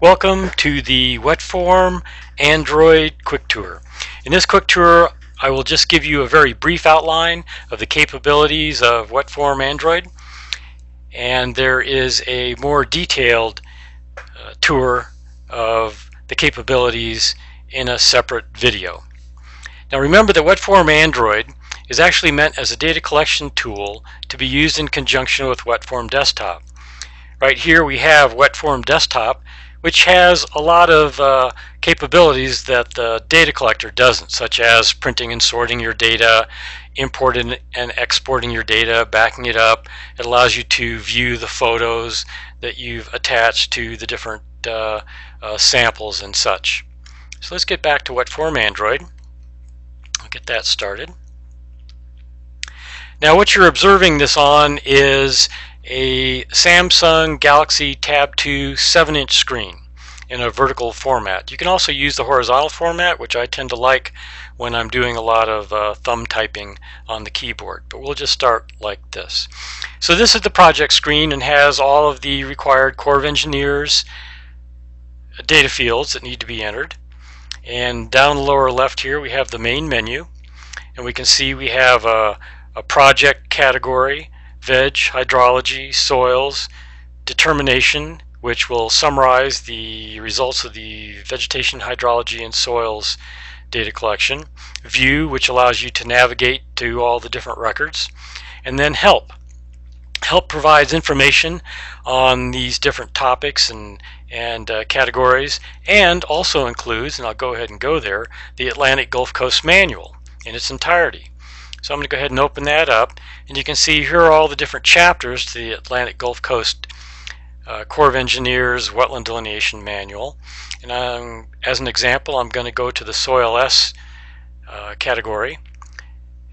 Welcome to the WetForm Android Quick Tour. In this quick tour, I will just give you a very brief outline of the capabilities of WetForm Android, and there is a more detailed tour of the capabilities in a separate video. Now remember that WetForm Android is actually meant as a data collection tool to be used in conjunction with WetForm Desktop. Right here we have WetForm Desktop, which has a lot of capabilities that the data collector doesn't, such as printing and sorting your data, importing and exporting your data, backing it up. It allows you to view the photos that you've attached to the different samples and such. So let's get back to WetForm Android. I'll get that started. Now what you're observing this on is a Samsung Galaxy Tab 2 7-inch screen in a vertical format. You can also use the horizontal format, which I tend to like when I'm doing a lot of thumb typing on the keyboard, but we'll just start like this. So this is the project screen and has all of the required Corps of Engineers data fields that need to be entered. And down the lower left here we have the main menu, and we can see we have a project category, veg, hydrology, soils, determination, which will summarize the results of the vegetation, hydrology, and soils data collection, view, which allows you to navigate to all the different records, and then help. Help provides information on these different topics and categories, and also includes, and I'll go ahead and go there, the Atlantic Gulf Coast Manual in its entirety. So I'm going to go ahead and open that up, and you can see here are all the different chapters to the Atlantic Gulf Coast Corps of Engineers Wetland Delineation Manual. And as an example, I'm going to go to the Soil S category,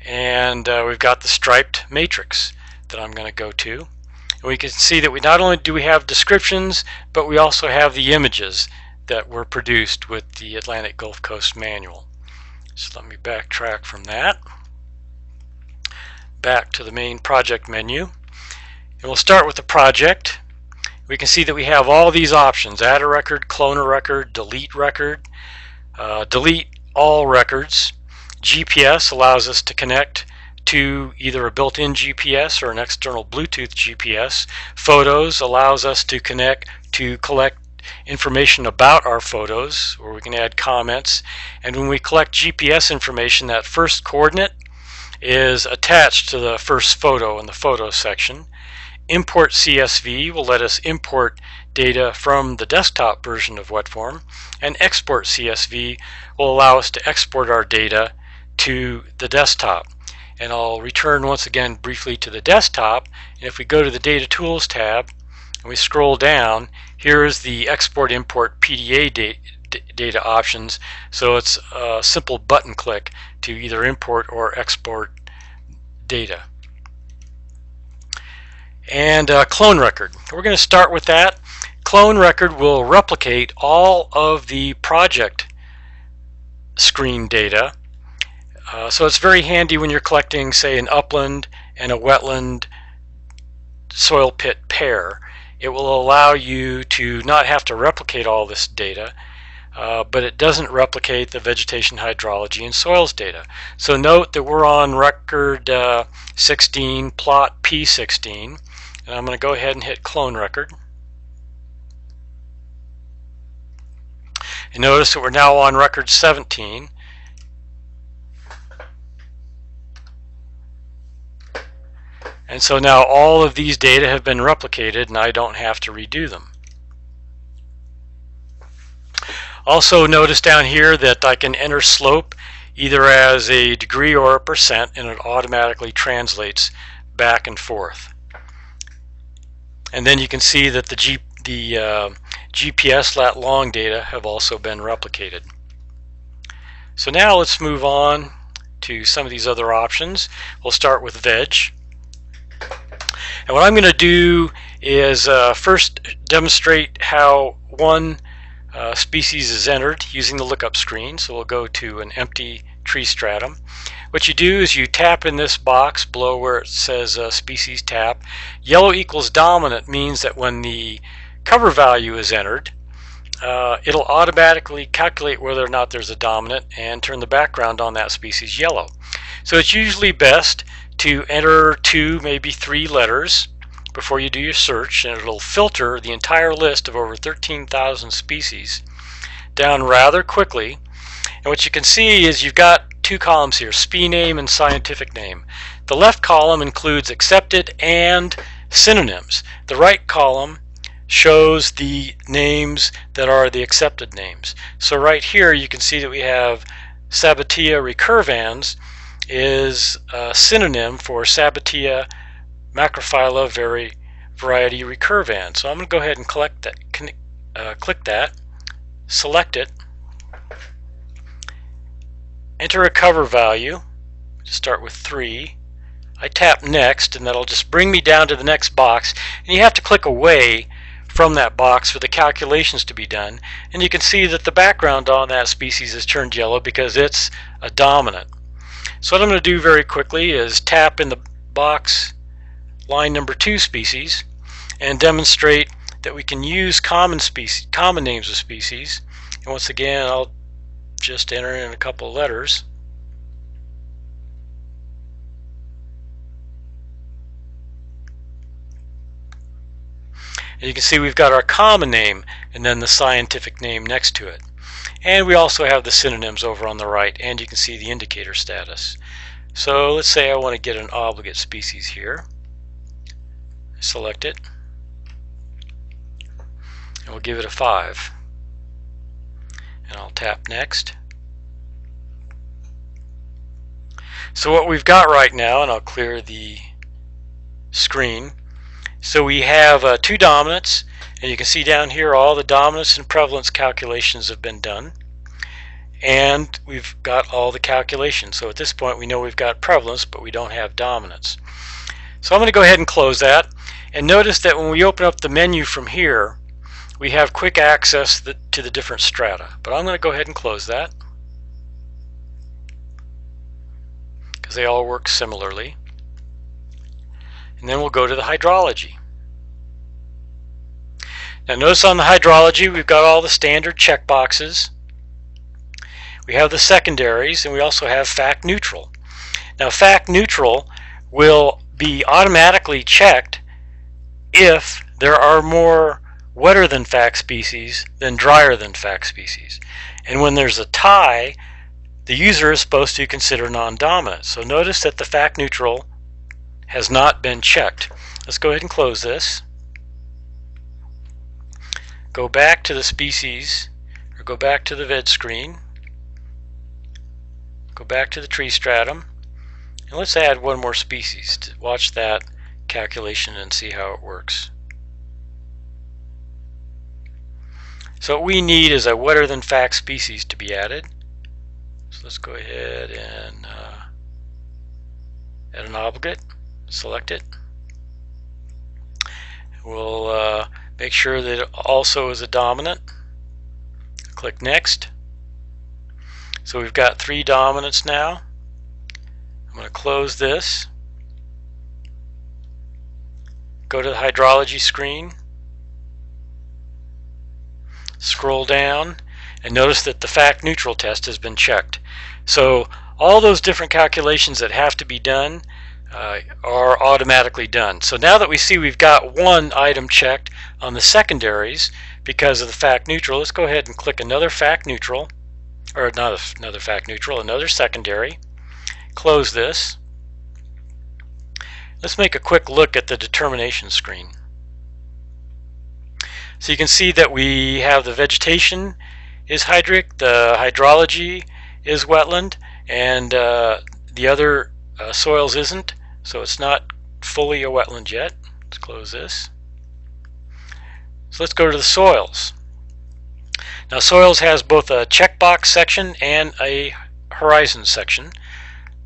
and we've got the striped matrix that I'm going to go to. And we can see that we not only do we have descriptions, but we also have the images that were produced with the Atlantic Gulf Coast Manual. So let me backtrack from that back to the main project menu, and we'll start with the project. We can see that we have all these options: add a record, clone a record, delete all records. GPS allows us to connect to either a built-in GPS or an external Bluetooth GPS. Photos allows us to connect to collect information about our photos, or we can add comments. And when we collect GPS information, that first coordinate is attached to the first photo in the photo section. Import CSV will let us import data from the desktop version of WetForm, and export CSV will allow us to export our data to the desktop. And I'll return once again briefly to the desktop, and if we go to the Data Tools tab and we scroll down, here is the Export Import PDA data options. So it's a simple button click to either import or export data. And clone record. We're going to start with that. Clone record will replicate all of the project screen data. So it's very handy when you're collecting, say, an upland and a wetland soil pit pair. It will allow you to not have to replicate all this data. But it doesn't replicate the vegetation, hydrology, and soils data. So note that we're on record 16, plot P16, and I'm going to go ahead and hit clone record. And notice that we're now on record 17. And so now all of these data have been replicated and I don't have to redo them. Also notice down here that I can enter slope either as a degree or a percent, and it automatically translates back and forth. And then you can see that the GPS lat long data have also been replicated. So now let's move on to some of these other options. We'll start with veg. And what I'm going to do is first demonstrate how one species is entered using the lookup screen. So we'll go to an empty tree stratum. What you do is you tap in this box below where it says species tap. Yellow equals dominant means that when the cover value is entered, it'll automatically calculate whether or not there's a dominant and turn the background on that species yellow. So it's usually best to enter 2, maybe 3 letters before you do your search, and it'll filter the entire list of over 13,000 species down rather quickly. And what you can see is you've got two columns here, SPE name and scientific name. The left column includes accepted and synonyms. The right column shows the names that are the accepted names. So right here you can see that we have Sabatia recurvans is a synonym for Sabatia macrophylla variety recurvans. So I'm going to go ahead and click that, select it, enter a cover value, just start with 3. I tap next and that'll just bring me down to the next box, and you have to click away from that box for the calculations to be done. And you can see that the background on that species is turned yellow because it's a dominant. So what I'm going to do very quickly is tap in the box line number 2 species and demonstrate that we can use common names of species. And once again, I'll just enter in a couple of letters. And you can see we've got our common name and then the scientific name next to it. And we also have the synonyms over on the right, and you can see the indicator status. So let's say I want to get an obligate species here. Select it, and we'll give it a 5. And I'll tap next. So what we've got right now, and I'll clear the screen, so we have 2 dominants, and you can see down here all the dominance and prevalence calculations have been done, and we've got all the calculations. So at this point we know we've got prevalence, but we don't have dominance. So I'm going to go ahead and close that, and notice that when we open up the menu from here we have quick access to the different strata. But I'm going to go ahead and close that because they all work similarly. And then we'll go to the hydrology. Now notice on the hydrology we've got all the standard checkboxes. We have the secondaries, and we also have FAC Neutral. Now FAC Neutral will be automatically checked if there are more wetter than FAC species than drier than FAC species. And when there's a tie, the user is supposed to consider non-dominant. So notice that the FAC Neutral has not been checked. Let's go ahead and close this. Go back to the species, or go back to the VED screen. Go back to the tree stratum. And let's add one more species to watch that calculation and see how it works. So what we need is a wetter than FAC species to be added. So let's go ahead and add an obligate. Select it. We'll make sure that it also is a dominant. Click next. So we've got 3 dominants now. I'm going to close this. Go to the hydrology screen. Scroll down and notice that the FAC Neutral test has been checked. So all those different calculations that have to be done are automatically done. So now that we see we've got one item checked on the secondaries because of the FAC Neutral, let's go ahead and click another FAC Neutral, or not another FAC Neutral, another secondary. Close this. Let's make a quick look at the determination screen. So you can see that we have the vegetation is hydric, the hydrology is wetland, and the other soils isn't. So it's not fully a wetland yet. Let's close this. So let's go to the soils. Now soils has both a checkbox section and a horizon section.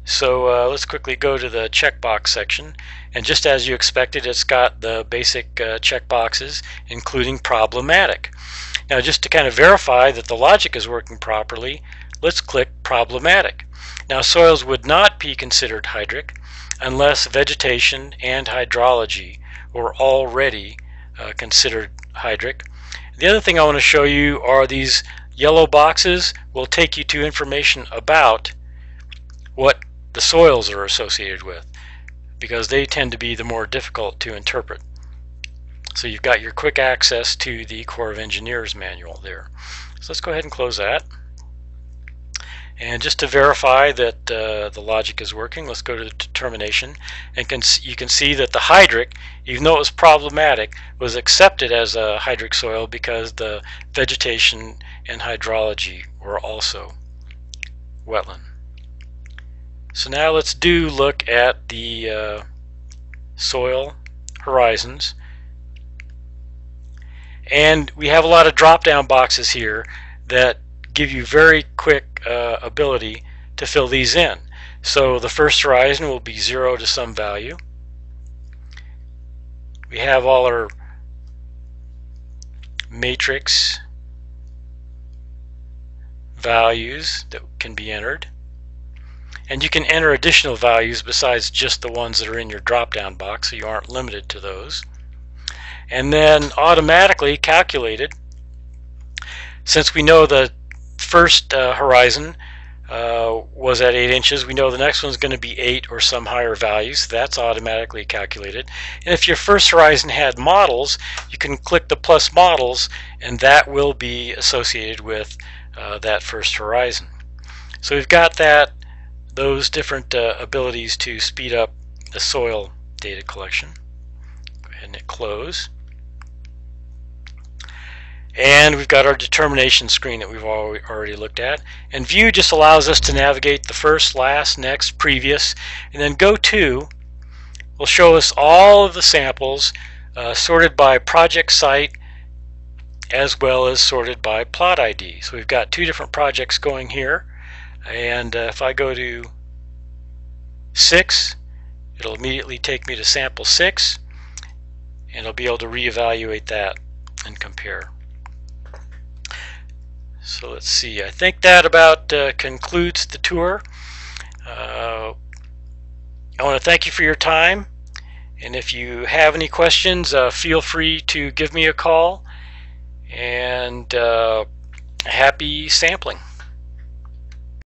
So let's quickly go to the checkbox section, and just as you expected, it's got the basic checkboxes, including problematic. Now just to kind of verify that the logic is working properly, let's click problematic. Now soils would not be considered hydric unless vegetation and hydrology were already considered hydric. The other thing I want to show you are these yellow boxes will take you to information about what the soils are associated with, because they tend to be the more difficult to interpret. So you've got your quick access to the Corps of Engineers manual there. So let's go ahead and close that. And just to verify that the logic is working, let's go to determination, and you can see that the hydric, even though it was problematic, was accepted as a hydric soil because the vegetation and hydrology were also wetland. So now let's do look at the soil horizons, and we have a lot of drop-down boxes here that give you very quick ability to fill these in. So the first horizon will be 0 to some value. We have all our matrix values that can be entered, and you can enter additional values besides just the ones that are in your drop-down box, so you aren't limited to those. And then automatically calculated, since we know the first horizon was at 8 inches, we know the next one's going to be 8 or some higher value, so that's automatically calculated. And if your first horizon had models, you can click the plus models, and that will be associated with that first horizon. So we've got those different abilities to speed up the soil data collection. Go ahead and hit close. And we've got our determination screen that we've already looked at. And view just allows us to navigate the first, last, next, previous, and then go to will show us all of the samples sorted by project site as well as sorted by plot ID. So we've got two different projects going here, and if I go to 6, it'll immediately take me to sample 6, and I'll be able to reevaluate that and compare. So let's see, I think that about concludes the tour. I want to thank you for your time, and if you have any questions, feel free to give me a call, and happy sampling.